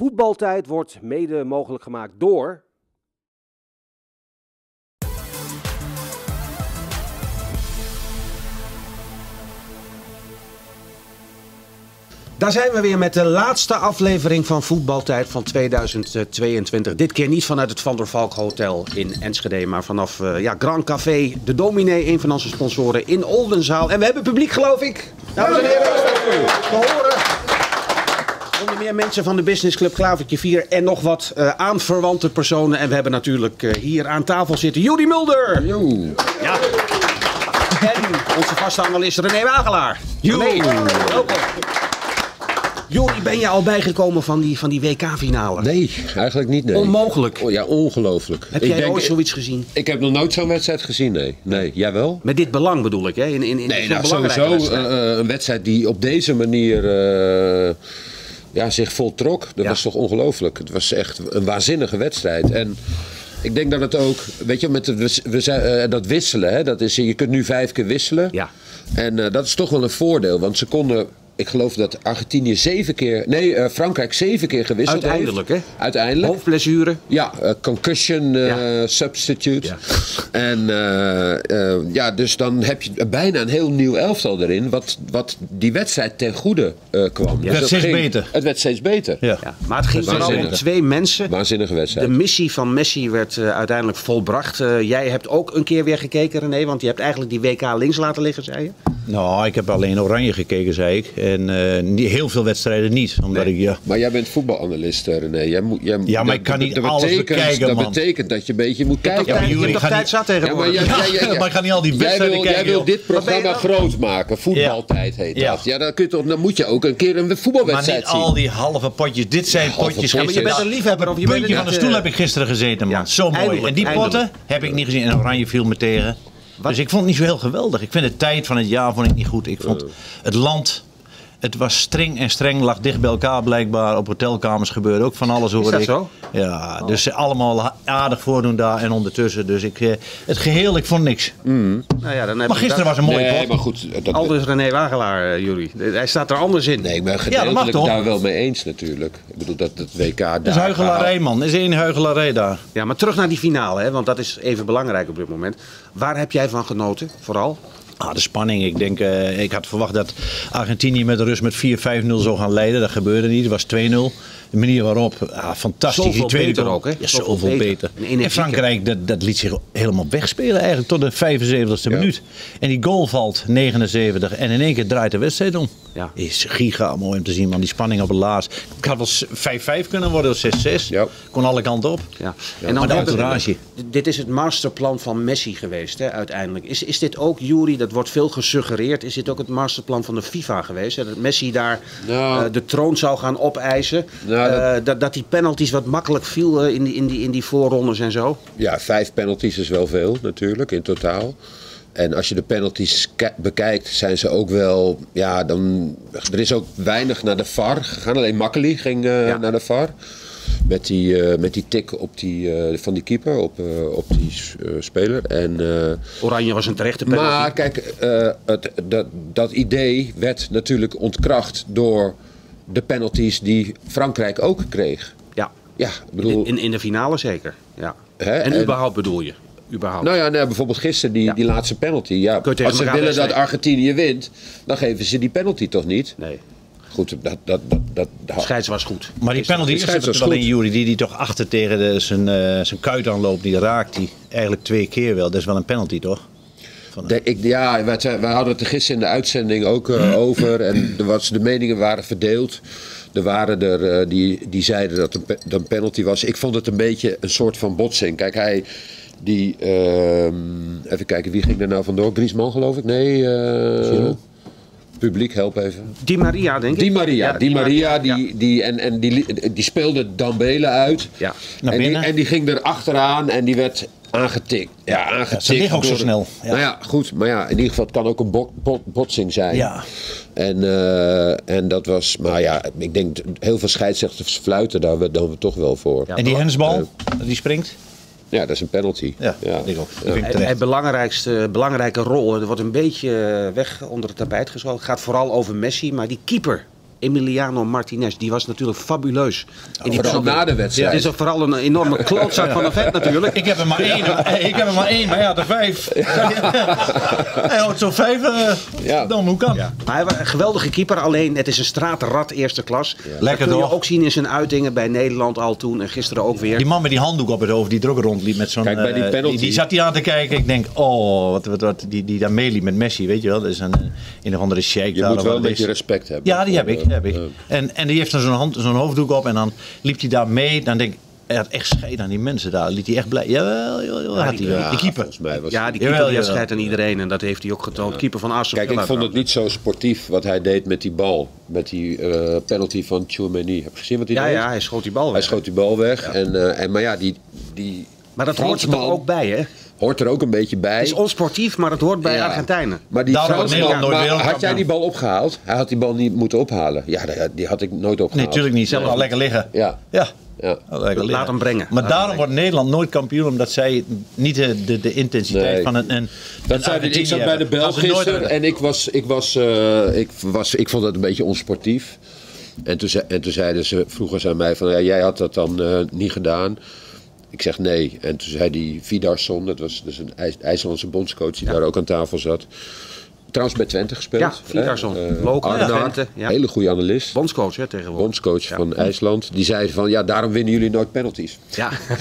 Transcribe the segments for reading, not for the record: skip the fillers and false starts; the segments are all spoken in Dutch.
Voetbaltijd wordt mede mogelijk gemaakt door... Daar zijn we weer met de laatste aflevering van Voetbaltijd van 2022. Dit keer niet vanuit het Van der Valk Hotel in Enschede, maar vanaf Grand Café, de Dominee, een van onze sponsoren in Oldenzaal. En we hebben publiek, geloof ik. Dames en heren, te horen. Onder meer mensen van de Business Club Klavertje 4 en nog wat aanverwante personen. En we hebben natuurlijk hier aan tafel zitten Youri Mulder. Yo. Ja. En onze vaste analist René Wagelaar. René, welkom. Youri, ben je al bijgekomen van die WK-finale? Nee, eigenlijk niet. Nee. Onmogelijk. Oh, ja, ongelooflijk. Heb jij ooit zoiets gezien? Ik heb nog nooit zo'n wedstrijd gezien, nee. Nee, jij wel? Met dit belang bedoel ik, hè? Sowieso wedstrijd. Een wedstrijd die op deze manier zich voltrok. Dat was toch ongelooflijk. Het was echt een waanzinnige wedstrijd. En ik denk dat het ook, weet je, met dat wisselen, hè, dat is, je kunt nu 5 keer wisselen. Ja. En dat is toch wel een voordeel, want ze konden... Ik geloof dat Argentinië 7 keer... Frankrijk 7 keer gewisseld heeft. Uiteindelijk. Hoofdblessure. Ja, concussion substitute. Ja. En dus dan heb je bijna een heel nieuw elftal erin... wat die wedstrijd ten goede kwam. Ja. Het werd steeds beter. Ja. Ja. Maar het ging vooral om 2 mensen. Waanzinnige wedstrijd. De missie van Messi werd uiteindelijk volbracht. Jij hebt ook een keer weer gekeken, René. Want je hebt eigenlijk die WK links laten liggen, zei je? Nou, ik heb alleen Oranje gekeken, zei ik. En heel veel wedstrijden niet. Omdat maar jij bent voetbalanalist, René. Maar ik kan niet alles bekijken, man. Dat betekent dat je een beetje moet kijken. Maar ik ga niet al die wedstrijden kijken. Jij wil dit programma groot maken. Voetbaltijd heet dat. Ja, dan moet je ook een keer een voetbalwedstrijd zien. Maar niet al die halve potjes. Dit zijn potjes. Maar je bent een liefhebber. Een puntje van de stoel heb ik gisteren gezeten, man. Zo mooi. En die potten heb ik niet gezien. En Oranje viel me tegen. Dus ik vond het niet zo heel geweldig. Ik vind de tijd van het jaar vond ik niet goed. Ik vond het land... Het was streng, lag dicht bij elkaar blijkbaar. Op hotelkamers gebeurde ook van alles, hoor. Is dat zo? Ja, dus allemaal aardig voordoen daar en ondertussen. Dus het geheel, ik vond niks. Mm. Nou ja, dan maar gisteren was een mooie pot. Nee, maar goed. Aldus René Wagelaar, Youri. Hij staat er anders in. Nee, ik ben gedeeltelijk daar wel mee eens natuurlijk. Ik bedoel, dat WK daar... Dat is huichelarij, man. Dat is één huichelarij daar. Ja, maar terug naar die finale, hè, want dat is even belangrijk op dit moment. Waar heb jij van genoten, vooral? De spanning. Ik denk, ik had verwacht dat Argentinië met de rust met 4-5-0 zou gaan leiden. Dat gebeurde niet. Het was 2-0. De manier waarop, fantastisch. Zoveel die tweede beter ook, hè? Ja, zoveel beter. En Frankrijk, dat liet zich helemaal wegspelen eigenlijk tot de 75e minuut. En die goal valt, 79. En in één keer draait de wedstrijd om. Ja. Is giga mooi om te zien, man. Die spanning op het laatst. Het had wel 5-5 kunnen worden, of 6-6. Ja. Kon alle kanten op. Ja. Ja. En dan de entourage. Dit is het masterplan van Messi geweest, hè, uiteindelijk. Is dit ook, Youri, dat wordt veel gesuggereerd, is dit ook het masterplan van de FIFA geweest? Hè? Dat Messi daar de troon zou gaan opeisen. Nou, dat die penalties wat makkelijk viel in die voorrondes en zo? Ja, 5 penalties is wel veel natuurlijk in totaal. En als je de penalties bekijkt, zijn ze ook wel... Ja, er is ook weinig naar de VAR gegaan. Alleen Makkeli ging naar de VAR. Met die tik op van die keeper, op die speler. En, Oranje was een terechte penalty. Maar kijk, dat idee werd natuurlijk ontkracht door... De penalties die Frankrijk ook kreeg. Ja, bedoel... in de finale zeker. Ja. En überhaupt bedoel je? Überhaupt. Nou ja, bijvoorbeeld gisteren die laatste penalty. Ja, als ze willen dat Argentinië wint, dan geven ze die penalty toch niet? Nee. Goed, de scheids was goed. Maar die penalty is er wel in, Youri, die toch achter tegen zijn kuit aanloopt. Die raakt hij eigenlijk 2 keer wel. Dat is wel een penalty, toch? Wij hadden het gisteren in de uitzending ook over en de meningen waren verdeeld. Er waren er die zeiden dat het een penalty was. Ik vond het een beetje een soort van botsing. Kijk, even kijken, wie ging er nou vandoor? Griezmann, geloof ik? Nee, publiek, help even. Di Maria, denk ik. Die speelde Dembele uit. Ja. En die ging er achteraan en die werd... Aangetikt. Ja, aangetikt. Ze liggen ook zo snel. Ja. Nou ja, goed. Maar ja, in ieder geval, het kan ook een botsing zijn. Ja. En dat was... Maar ja, ik denk heel veel scheidsrechters fluiten daar we toch wel voor. Ja, en die hensbal, die springt? Ja, dat is een penalty. Ja, ja. Ik ook. En belangrijke rol, er wordt een beetje weg onder het tapijt geschoten. Het gaat vooral over Messi, maar die keeper... Emiliano Martinez, die was natuurlijk fabuleus. In die vooral na de wedstrijd. Het is vooral een enorme klootzak van een vet natuurlijk. Ik heb er maar één, maar ja, de vijf. Hij houdt zo'n vijf, dan hoe kan. Ja. Maar hij was een geweldige keeper, alleen het is een straatrad eerste klas. Ja. Lekker dat kun je ook zien in zijn uitingen bij Nederland al toen en gisteren ook weer. Die man met die handdoek op het hoofd die er ook rondliep met zo'n... Kijk, bij die penalty. Die zat hij aan te kijken. Ik denk, oh, die daar meeliep met Messi, weet je wel. Dat is een of andere sheik. Je moet wel een beetje respect hebben. Ja, die heb ik. En die heeft dan zo'n hoofddoek op en dan liep hij daar mee. Dan denk ik, hij had echt scheid aan die mensen daar. Liet hij echt blij. Jawel, had hij die keeper. Ja, die keeper had scheid aan iedereen en dat heeft hij ook getoond. Ja. Keeper van Arsenal. Kijk, ik vond het niet zo sportief wat hij deed met die bal. Met die penalty van Tchouameni. Heb je gezien wat hij deed? Ja, hij schoot die bal weg. Hij schoot die bal weg. Ja. Maar dat hoort er ook bij, hè? Hoort er ook een beetje bij. Het is onsportief, maar het hoort bij Argentijnen. Maar, had jij die bal opgehaald? Hij had die bal niet moeten ophalen. Ja, die had ik nooit opgehaald. Nee, natuurlijk niet. Zelf al lekker liggen. Ja. Laat hem brengen. Maar daarom wordt Nederland nooit kampioen, omdat zij niet de intensiteit van ik zat bij de Bel gisteren en ik vond dat een beetje onsportief. En toen zeiden ze vroeger aan mij van, ja, jij had dat dan niet gedaan. Ik zeg nee. En toen zei die Vidarsson, dat was dus een IJslandse bondscoach die daar ook aan tafel zat. Trouwens bij Twente gespeeld. Ja, Vidarsson. Local Twente. Ja. Hele goede analist. Bondscoach tegenwoordig. Bondscoach van IJsland. Die zei van, ja, daarom winnen jullie nooit penalties.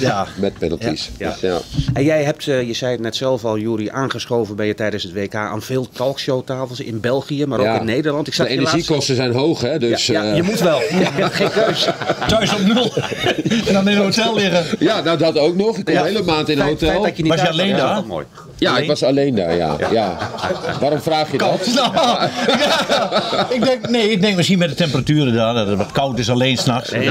Ja. Met penalties. Ja. Dus, En jij hebt, je zei het net zelf al, Youri, aangeschoven ben je tijdens het WK aan veel talkshowtafels in België, maar ook in Nederland. Ik zag de energiekosten zijn hoog, hè. Dus, je moet wel. Ja, geen keus. Thuis op 0. En dan in een hotel liggen. Ja, nou dat ook nog. Ik kom hele maand in een hotel. Was je alleen daar? Mooi. Ja, ik was alleen daar, ja. Waarom vraag je dat? Nou, ik denk misschien met de temperaturen daar, dat het wat koud is alleen s'nachts. Nee,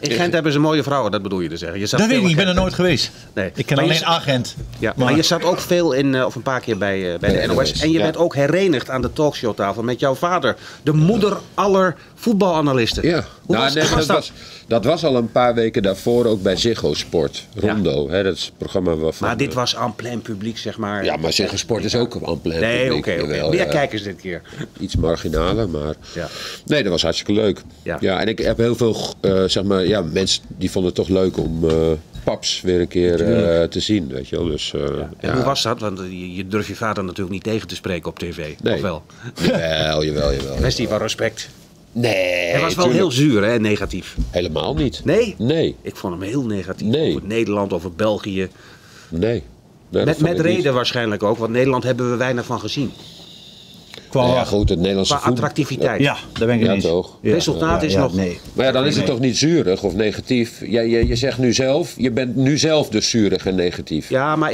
in Gent hebben ze mooie vrouwen, dat bedoel je te zeggen. Dat weet ik niet, ik ben er nooit geweest. Nee. Ik ken alleen Agent. Ja, maar je zat ook veel in, of een paar keer bij de NOS. En je bent ook herenigd aan de talkshowtafel met jouw vader. De moeder aller voetbalanalisten. Ja. Hoe was dat? Dat was al een paar weken daarvoor ook bij Ziggo Sport. Rondo, hè, dat is het programma waarvan... Maar dit was en plein publiek, zeg maar. Ja, maar Ziggo Sport is ook en plein publiek. Nee, oké. Meer kijkers dit keer. Iets marginaler, maar... Ja. Nee, dat was hartstikke leuk. Ja, en ik heb heel veel, zeg maar... Ja, mensen die vonden het toch leuk om... Paps weer een keer te zien, weet je wel. Dus, en hoe was dat? Want je durft je vader natuurlijk niet tegen te spreken op tv. Nee. Of wel? Jawel. Kwestie van respect. Nee. Hij was wel heel zuur, hè, negatief. Helemaal niet. Nee? Ik vond hem heel negatief. Nee. Over Nederland, over België. Nee. Met reden waarschijnlijk ook, want Nederland hebben we weinig van gezien. Goed, het Nederlandse voetbal. Qua attractiviteit. Ja, daar ben ik niet. Het resultaat is nog... Nee. Maar ja, dan is het toch niet zuurig of negatief? Je zegt nu zelf, je bent nu zelf dus zuurig en negatief. Ja, maar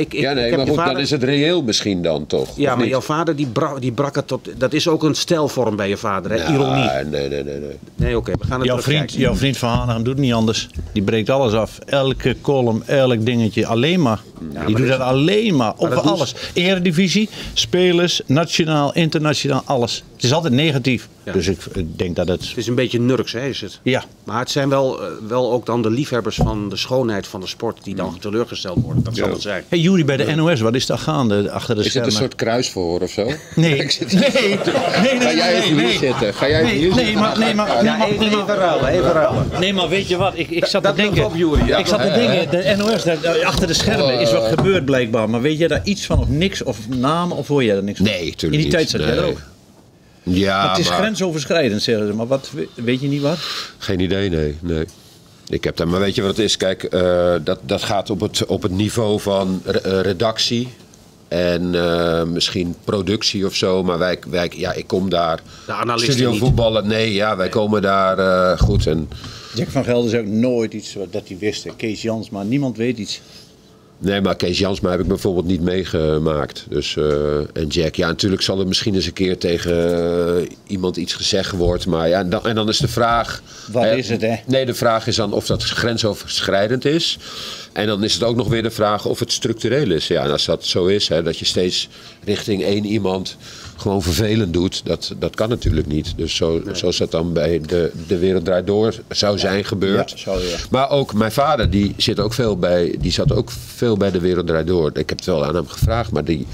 dan is het reëel misschien dan toch? Ja, maar jouw vader die brak het op... Dat is ook een stijlvorm bij je vader, hè? Ironie. Nee. Nee, oké, we gaan het terugkijken. Jouw vriend Van Hanegem doet niet anders. Die breekt alles af. Elke column, elk dingetje, alleen maar. Die doet dat alleen maar. Over alles. Eredivisie, spelers, nationaal, internationaal. Dan alles. Het is altijd negatief. Ja. Dus ik denk dat het... Het is een beetje nurks, hè, is het? Ja. Maar het zijn wel ook dan de liefhebbers van de schoonheid van de sport die dan teleurgesteld worden. Dat zal het zijn. Hey, Youri, bij de NOS, wat is daar gaande achter de schermen? Is het een soort kruisverhoor of zo? Nee. Nee. Ga jij even hier zitten? Nee, maar even ruilen. Nee, maar weet je wat? Ik zat te denken. Ik zat te denken, de NOS, achter de schermen is wat gebeurd blijkbaar. Maar weet jij daar iets van of niks? Of namen? Of hoor jij daar niks van? Nee, tuurlijk niet. In die tijd zat jij ook. Ja, maar het is grensoverschrijdend, zeggen ze. Maar wat, weet je niet wat? Geen idee, nee. Ik heb daar, maar weet je wat het is? Kijk, dat gaat op het niveau van redactie en misschien productie of zo. Maar ik kom daar... De analisten studio voetballen, wij komen daar goed. En... Jack van Gelder zei ook nooit iets dat hij wist. Kees Jans, maar niemand weet iets. Nee, maar Kees Jansma heb ik bijvoorbeeld niet meegemaakt. Dus, en Jack, ja, natuurlijk zal er misschien eens een keer tegen iemand iets gezegd worden. Maar ja, en dan is de vraag... Wat is het, hè? Nee, de vraag is dan of dat grensoverschrijdend is. En dan is het ook nog weer de vraag of het structureel is. Ja, en als dat zo is, hè, dat je steeds richting één iemand gewoon vervelend doet, dat kan natuurlijk niet. Dus zoals dat dan bij de Wereld Draait Door zou zijn gebeurd. Ja, maar ook mijn vader, die zat ook veel bij De Wereld Draait Door. Ik heb het wel aan hem gevraagd, maar die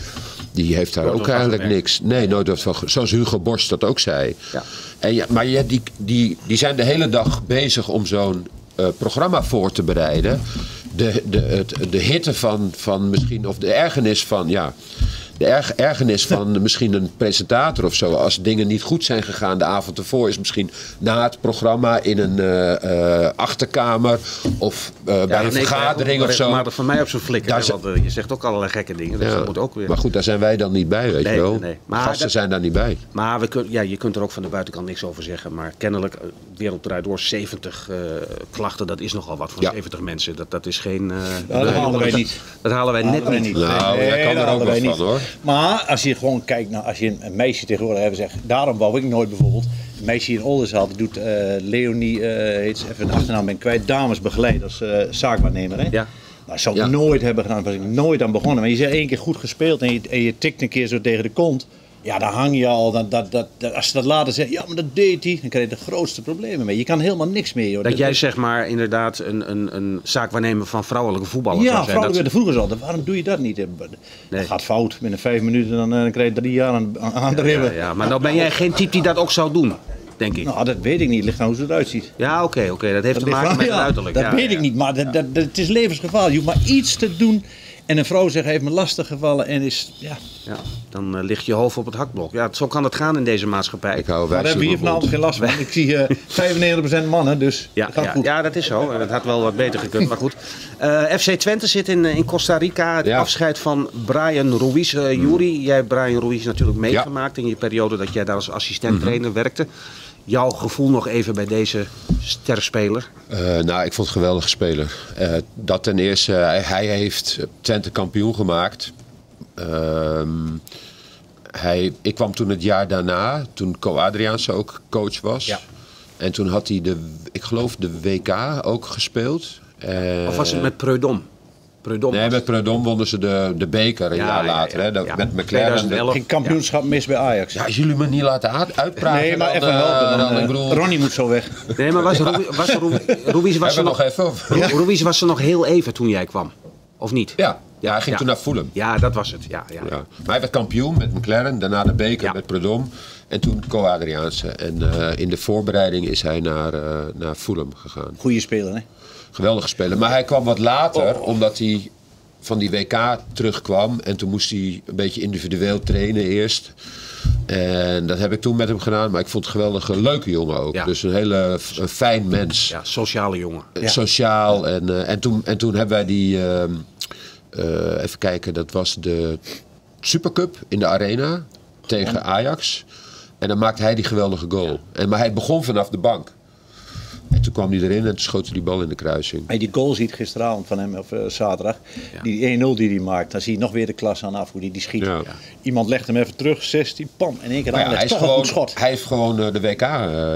Die heeft daar ook eigenlijk niks. Nee, nooit wat van. Zoals Hugo Borst dat ook zei. Ja. En ja, maar ja, die zijn de hele dag bezig om zo'n programma voor te bereiden. De hitte van misschien, of de ergernis van, ja. De ergernis van misschien een presentator of zo. Als dingen niet goed zijn gegaan de avond ervoor, is misschien na het programma in een achterkamer of bij een vergadering of zo. Maar van mij op zo'n flikker. Want je zegt ook allerlei gekke dingen. Dus ja, dat moet ook weer. Maar goed, daar zijn wij dan niet bij, weet je wel. Nee. Maar gasten zijn daar niet bij. Maar je kunt er ook van de buitenkant niks over zeggen. Maar kennelijk, Wereld Draait Door, 70 klachten, dat is nogal wat voor 70 mensen. Dat is geen... dat halen wij niet. Dat halen wij net niet. Nou, jij kan er ook wat van, hoor. Maar als je gewoon kijkt naar, als je een meisje tegenwoordig even zegt, daarom wou ik nooit bijvoorbeeld, een meisje in Oldenzaal, dat doet Leonie, even de achternaam ben ik kwijt, damesbegeleider als zaakwaarnemer. Hè? Ja. Dat zou ik nooit hebben gedaan, daar was ik nooit aan begonnen. Maar je zegt één keer goed gespeeld en je tikt een keer zo tegen de kont, ja dan hang je al, als ze dat later zeggen, ja maar dat deed hij, dan krijg je de grootste problemen mee. Je kan helemaal niks meer. Joh. Dat jij zeg maar inderdaad een zaakwaarnemer van vrouwelijke voetballers. Ja, vrouwelijke werden vroeger al. Waarom doe je dat niet? Dat gaat fout. Binnen 5 minuten dan krijg je 3 jaar aan de ribben. Ja, maar nou ben jij geen type die dat ook zou doen. Denk ik. Nou, dat weet ik niet. Het ligt aan hoe ze eruit ziet. Ja, oké. Dat heeft te maken met het uiterlijk. Dat weet ik niet, maar het is levensgevaarlijk. Je hoeft maar iets te doen. En een vrouw zegt, heeft me lastig gevallen en is, dan ligt je hoofd op het hakblok. Ja, zo kan het gaan in deze maatschappij. Maar hebben we hier vanavond geen last van. Ik zie 95% mannen, dus dat gaat goed. Ja, dat is zo. Dat had wel wat beter gekund, maar goed. FC Twente zit in Costa Rica. Het afscheid van Bryan Ruiz. Youri, jij hebt Bryan Ruiz natuurlijk meegemaakt in je periode dat jij daar als assistent-trainer werkte. Jouw gevoel nog even bij deze sterspeler? Ik vond het een geweldige speler. Dat ten eerste, hij heeft Twente kampioen gemaakt. Ik kwam toen het jaar daarna, toen Co Adriaanse ook coach was. Ja. En toen had hij de WK ook gespeeld. Of was het met Prudhomme? Met Prudhomme wonnen ze de beker een jaar later. Ja. Met McLaren. Geen kampioenschap mis bij Ajax. Ja, als jullie me niet laten uitpraten. Nee, maar even helpen. Ronnie moet zo weg. Nee, maar Ruiz was er nog heel even toen jij kwam. Of niet? Ja, hij ging toen naar Fulham. Ja, dat was het. Ja. Maar hij werd kampioen met McLaren, daarna de beker met Prudhomme. En toen Co Adriaanse. En in de voorbereiding is hij naar Fulham gegaan. Goeie speler, hè? Geweldige speler. Maar hij kwam wat later, omdat hij van die WK terugkwam. En toen moest hij een beetje individueel trainen eerst. En dat heb ik toen met hem gedaan. Maar ik vond het geweldig een leuke jongen ook. Ja. Dus een hele fijn mens. Ja, sociale jongen. Sociaal. Ja. En toen hebben wij die... even kijken, dat was de Supercup in de Arena tegen Ajax. En dan maakte hij die geweldige goal. Ja. Maar hij begon vanaf de bank. En toen kwam hij erin en toen schoot hij die bal in de kruising. Als je die goal ziet gisteravond van hem, of zaterdag, die 1-0 die hij maakt, dan zie je nog weer de klas aan af hoe die schiet. Ja. Iemand legt hem even terug, 16, pam, en één keer aan het schot. Hij heeft gewoon de WK,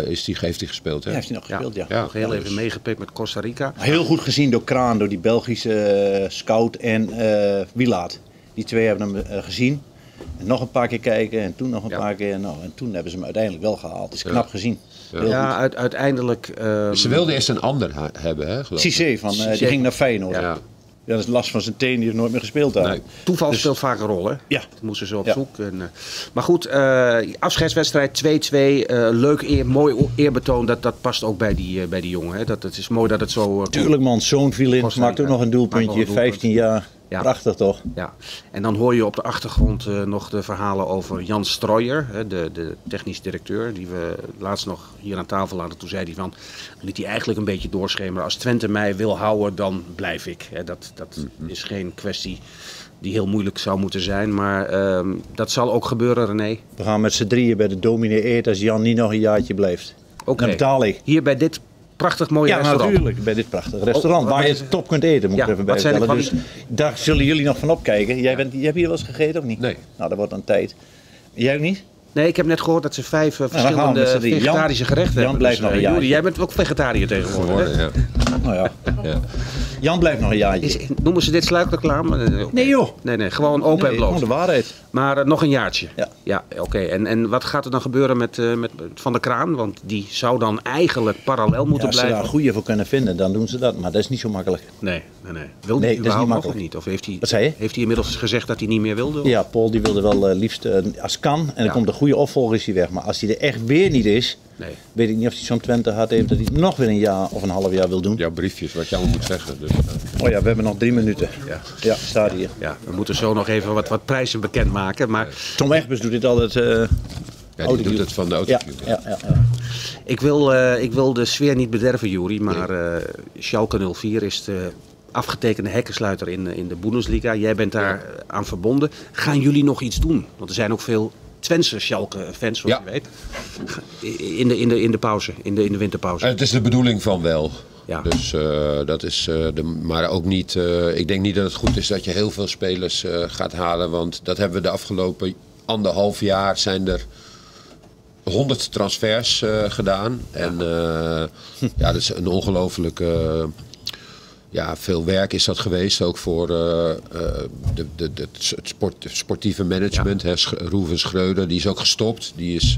heeft hij gespeeld. Hè? Ja, heeft hij nog gespeeld, ja. Nog heel even meegepikt met Costa Rica. Heel goed gezien door Kraan, door die Belgische scout en Wielaert. Die twee hebben hem gezien. En nog een paar keer kijken en toen nog een paar keer. En toen hebben ze hem uiteindelijk wel gehaald. Dat is knap gezien. Ja, uiteindelijk... Ze wilden eerst een ander hebben, hè? Cissé, die ging naar Feyenoord. Ja. Ja, dat is last van zijn teen, die heeft nooit meer gespeeld daar. Nee. Toeval speelt vaak een rol, hè? Ja. Dat moesten ze op zoek. En, maar goed, afscheidswedstrijd 2-2. Mooi eerbetoon. Dat past ook bij die jongen. Hè? Dat is mooi dat het zo... Tuurlijk man, zo'n viel in. Maakt ook nog een doelpuntje. 15 jaar. Ja. Prachtig toch? Ja. En dan hoor je op de achtergrond nog de verhalen over Jan Streuer, de technisch directeur, die we laatst nog hier aan tafel hadden. Toen zei hij van, liet hij eigenlijk een beetje doorschemeren. Als Twente mij wil houden, dan blijf ik. Hè. Dat is geen kwestie die heel moeilijk zou moeten zijn. Maar dat zal ook gebeuren, René. We gaan met z'n drieën bij de dominee eten als Jan niet nog een jaartje blijft. Dan betaal ik. Hier bij dit prachtig mooie restaurant. Ja, natuurlijk. Bij dit prachtige restaurant. Waar je top kunt eten, moet ik even bij vertellen. Dus daar zullen jullie nog van opkijken. Jij hebt hier wel eens gegeten of niet? Nee. Nou, dat wordt dan tijd. Jij ook niet? Nee, ik heb net gehoord dat ze 5 verschillende vegetarische gerechten hebben. Jan blijft nog een jaar. Jij bent ook vegetariër tegenwoordig. Ja. Nou ja. Ja. Jan blijft nog een jaartje. Noemen ze dit sluikreclame? Nee joh. Nee, gewoon open en bloot. Gewoon de waarheid. Maar nog een jaartje. Ja, ja, oké. Okay. En wat gaat er dan gebeuren met Van der Kraan? Want die zou dan eigenlijk parallel moeten blijven. Als ze daar goede voor kunnen vinden, dan doen ze dat. Maar dat is niet zo makkelijk. Nee. Wil hij überhaupt nog of niet? Of heeft hij inmiddels gezegd dat hij niet meer wilde? Of? Ja, Paul die wilde wel liefst als kan. En dan komt de goede opvolger is hij weg. Maar als hij er echt weer niet is, weet ik niet of hij zo'n Twente had heeft dat hij nog weer een jaar of een half jaar wil doen. Ja, briefjes wat je allemaal moet zeggen. Dus, oh ja, we hebben nog 3 minuten. Ja, staat hier. Ja, we moeten zo nog even wat prijzen bekendmaken. Maar... Tom Egbers doet dit altijd... Ja, die doet het van de auto. Ja. Ik wil de sfeer niet bederven, Youri, maar Schalke 04 is de afgetekende hekkensluiter in de Bundesliga. Jij bent daar aan verbonden. Gaan jullie nog iets doen? Want er zijn ook veel Twentse Schalke-fans, zoals je weet. In de pauze, in de winterpauze. Het is de bedoeling van wel. Ja. Dus dat is, maar ook niet, ik denk niet dat het goed is dat je heel veel spelers gaat halen. Want dat hebben we de afgelopen 1,5 jaar zijn er 100 transfers gedaan. En dat is een ongelooflijk veel werk is dat geweest. Ook voor het sportieve management. Ja. Roeven Schreuder, die is ook gestopt. Die is,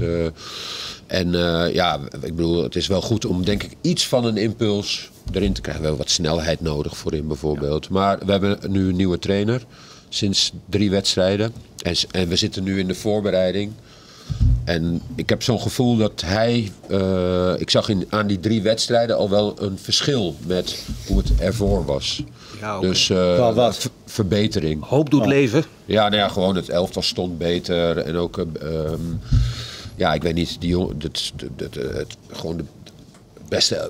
ik bedoel, het is wel goed om denk ik iets van een impuls erin te krijgen. We hebben wat snelheid nodig voorin bijvoorbeeld. Ja. Maar we hebben nu een nieuwe trainer. Sinds 3 wedstrijden. En we zitten nu in de voorbereiding. En ik heb zo'n gevoel dat hij... ik zag aan die 3 wedstrijden al wel een verschil met hoe het ervoor was. Ja, okay. Dus verbetering. Hoop doet leven. Ja, gewoon het elftal stond beter. En ook, ik weet niet, gewoon de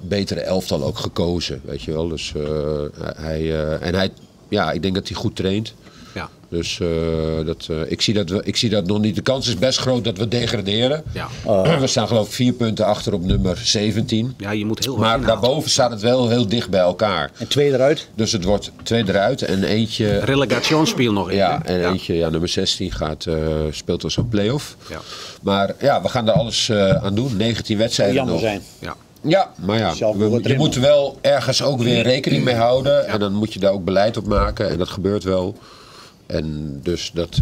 betere elftal ook gekozen. Weet je wel, dus hij... Ja, ik denk dat hij goed traint. Ja. Dus ik zie dat nog niet. De kans is best groot dat we degraderen. Ja. We staan geloof ik 4 punten achter op nummer 17. Ja, je moet heel hard inhalen. Daarboven staat het wel heel dicht bij elkaar. En 2 eruit? Dus het wordt 2 eruit en eentje... Relegationsspiel nog in. Ja, en eentje, nummer 16 speelt als een play-off. Ja. Maar ja, we gaan daar alles aan doen. 19 wedstrijden nog. Jammer zijn. Ja. Ja, maar je moet wel ergens ook weer rekening mee houden. Ja. En dan moet je daar ook beleid op maken. En dat gebeurt wel. En dus het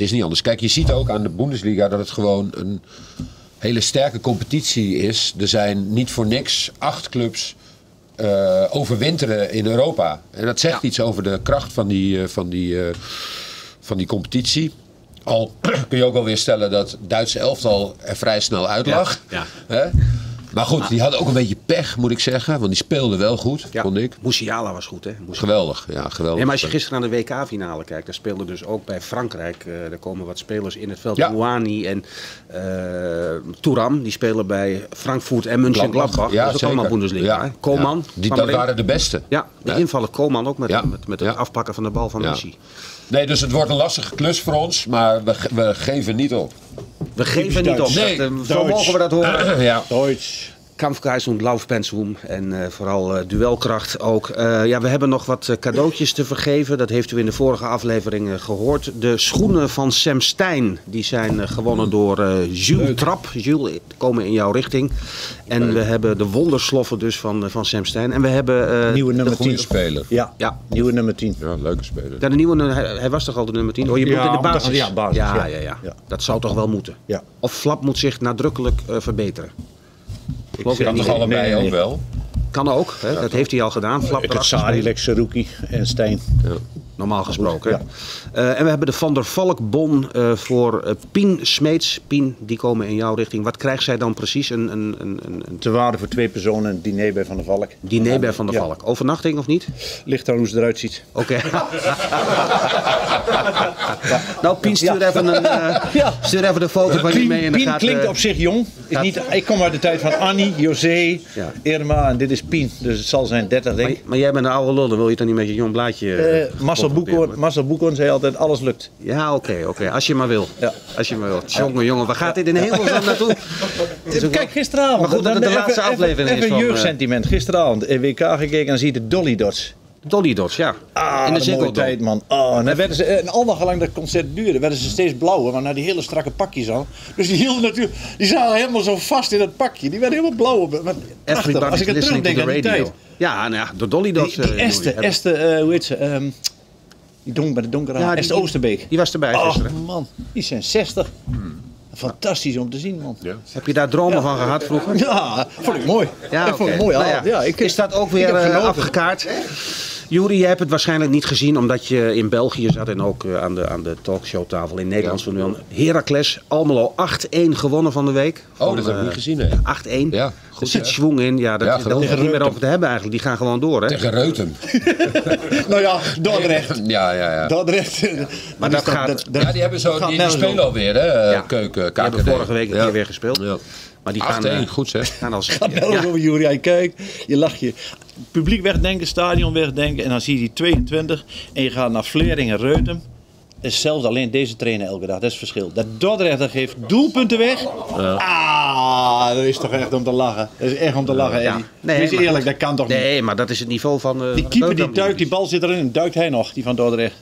is niet anders. Kijk, je ziet ook aan de Bundesliga dat het gewoon een hele sterke competitie is. Er zijn niet voor niks 8 clubs overwinteren in Europa. En dat zegt iets over de kracht van die competitie. Al kun je ook alweer stellen dat het Duitse elftal er vrij snel uit lag. Ja. Hè? Maar goed, die hadden ook een beetje pech, moet ik zeggen. Want die speelden wel goed, vond ik. Musiala was goed, hè? Geweldig, geweldig. Ja, maar als je gisteren naar de WK-finale kijkt, daar speelden dus ook bij Frankrijk... er komen wat spelers in het veld. Ja. Moani en Touram, die spelen bij Frankfurt en Mönchengladbach. Ja, dat is ook allemaal Bundesliga. Ja. Koeman. Ja. Dat waren de beste. Ja, de invaller Koeman ook met het afpakken van de bal van Messi. Nee, dus het wordt een lastige klus voor ons, maar we geven niet op. We geven niet op. Nee, zo mogen we dat horen. Ja. Duits. Kampfgeist und Laufpensum en vooral duelkracht ook. We hebben nog wat cadeautjes te vergeven. Dat heeft u in de vorige aflevering gehoord. De schoenen van Sem Stein die zijn gewonnen door Jules Trap. Jules, komen in jouw richting. En we hebben de wondersloffen dus van Sem Stein. En we hebben... nieuwe nummer 10 speler. Ja, nieuwe nummer 10. Ja, leuke speler. Ja, de nieuwe, hij was toch al de nummer 10? Oh, je moet in de basis. Ja, basis. Ja. Dat zou toch wel moeten. Ja. Of Vlap moet zich nadrukkelijk verbeteren. Ik kan toch allebei ook wel? Kan ook, hè? Dat heeft hij al gedaan. Ik heb Sarilek, Seruki en Stein. Ja. Normaal gesproken. Ja. En we hebben de Van der Valk-bon voor Pien Smeets. Pien, die komen in jouw richting. Wat krijgt zij dan precies? Te waarde voor 2 personen, een diner bij Van der Valk. Diner bij Van der Valk. Overnachting of niet? Ligt aan hoe ze eruit ziet. Oké. Nou, Pien, stuur even de foto van je mee. En Pien klinkt op zich jong. Ik kom uit de tijd van Annie, José, Irma en dit is Pien. Dus het zal zijn 30 denk ik. Maar jij bent een oude lul, dan wil je dan niet met je jong blaadje... Marcel Boekhoorn zei altijd, alles lukt. Ja, oké. Als je maar wil. Ja. Als je maar wil. Jongen, waar gaat dit in hemelsnaam naartoe? Kijk, gisteravond. Maar goed dat het de laatste aflevering is. Even een jeugdsentiment. Gisteravond in WK gekeken en zie je de Dolly Dots. Dolly Dots, ja. Ah, in de mooie tijd, man. Oh, en werden ze, en allemaal gelang dat het concert duurde, werden ze steeds blauwer, want naar die hele strakke pakjes aan. Dus die hielden natuurlijk, die zaten helemaal zo vast in dat pakje. Die werden helemaal blauw. Everybody als ik het terugdenk aan die tijd. Ja, nou ja, door Dolly Dots. Die Esther, hoe heet ze? Die donk bij de donkere haar. Ja, Esther Oosterbeek. Die was erbij gisteren. Oh man, die zijn 60. Fantastisch om te zien, man. Ja. Heb je daar dromen van gehad vroeger? Ja, vond ik mooi. Ja, ik vond het mooi. Ja, is dat ook weer afgekaart? Youri, jij hebt het waarschijnlijk niet gezien omdat je in België zat en ook aan de talkshowtafel in Nederland. Ja. Heracles Almelo 8-1 gewonnen van de week. Oh, dat heb ik niet gezien. 8-1. Ja, er zit schwung in. Ja, dat is niet meer over te hebben eigenlijk. Die gaan gewoon door, hè? Tegen Reutem. Nou ja, Dordrecht. Ja. Dordrecht. Ja. Maar dat gaat... Ja, die hebben zo... Die spelen alweer, hè? Ja. Keuken, KKD. Die hebben vorige week een keer weer gespeeld. Ja. Maar die gaan... 8-1, goed zeg. Gaan als... Gaat wel over Youri. Hij kijkt, je lacht je... Publiek wegdenken, stadion wegdenken en dan zie je die 22 en je gaat naar Vlering en Reutem. Is zelfs alleen deze trainer elke dag, dat is het verschil. Dat Dordrecht geeft doelpunten weg. Ja. Ah, dat is toch echt om te lachen. Dat is echt om te lachen. Ja. Nee, wees eerlijk, dat kan toch niet. Nee, maar dat is het niveau van... die keeper die duikt, die bal zit erin, duikt hij nog, die van Dordrecht.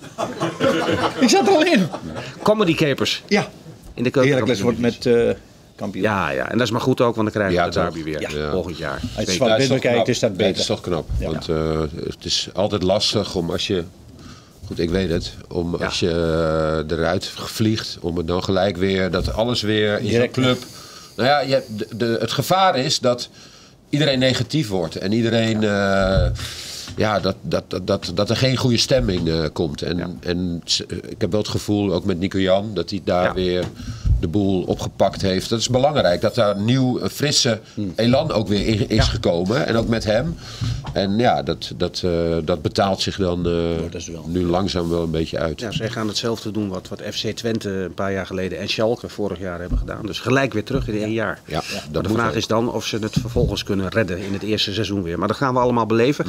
Ik zat er al in. Comedy keepers. Ja. In de Heracles wordt met... kampioen. Ja, en dat is maar goed ook, want dan krijgen we de derby weer volgend jaar. Als je van binnen kijkt, is dat beter. Het is toch knap, want het is altijd lastig om als je, goed ik weet het, om als je eruit vliegt, om het dan gelijk weer, dat alles weer in de club. Nou ja, het gevaar is dat iedereen negatief wordt en iedereen... Ja, dat er geen goede stemming komt. En ik heb wel het gevoel, ook met Nico Jan, dat hij daar weer de boel opgepakt heeft. Dat is belangrijk, dat daar een nieuw, frisse elan ook weer in is gekomen. En ook met hem. En ja, dat betaalt zich dan nu langzaam wel een beetje uit. Ja, zij gaan hetzelfde doen wat FC Twente een paar jaar geleden en Schalke vorig jaar hebben gedaan. Dus gelijk weer terug in 1 jaar. Ja, maar de vraag is dan of ze het vervolgens kunnen redden in het eerste seizoen weer. Maar dat gaan we allemaal beleven.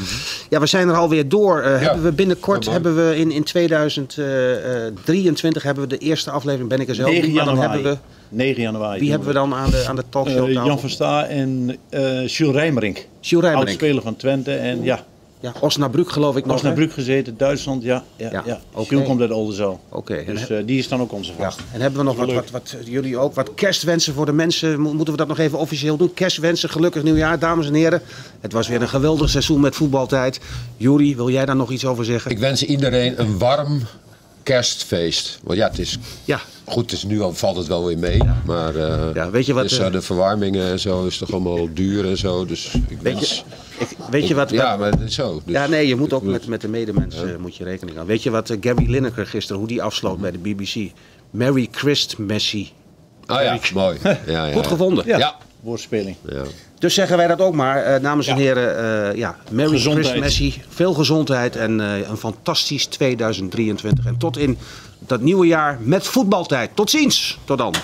Ja, we zijn er alweer door. Hebben we binnenkort, hebben we in 2023 hebben we de eerste aflevering, ben ik er zelf. 9 januari. Dan hebben we, 9 januari. Wie hebben we dan aan de talkshow? Jan van Staar en Jules Rijmerink. Oudspeler van Twente en ja, Osnabrück geloof ik nog. Osnabrück gezeten, Duitsland, ja. Jules komt uit Oldenzaal. Oké. Dus die is dan ook onze gast. Ja. En hebben we nog wat jullie ook, wat kerstwensen voor de mensen? Moeten we dat nog even officieel doen? Kerstwensen, gelukkig nieuwjaar, dames en heren. Het was weer een geweldig seizoen met voetbaltijd. Youri, wil jij daar nog iets over zeggen? Ik wens iedereen een warm kerstfeest. Want ja, het is... Ja. Goed, het is nu al, valt het wel weer mee, maar weet je wat, dus, de verwarmingen en zo is toch allemaal duur en zo, dus ik weet je wat... Ja, maar zo. Dus, ja, nee, je moet ook met de medemensen moet je rekening houden. Weet je wat Gary Lineker gisteren, hoe die afsloot bij de BBC? Merry Christmassy. Ah ja, mooi. Ja. Goed gevonden. Ja. Woordspeling. Ja. Dus zeggen wij dat ook maar, dames en heren, Merry Christmassy, veel gezondheid en een fantastisch 2023. En tot in dat nieuwe jaar met voetbaltijd. Tot ziens, tot dan.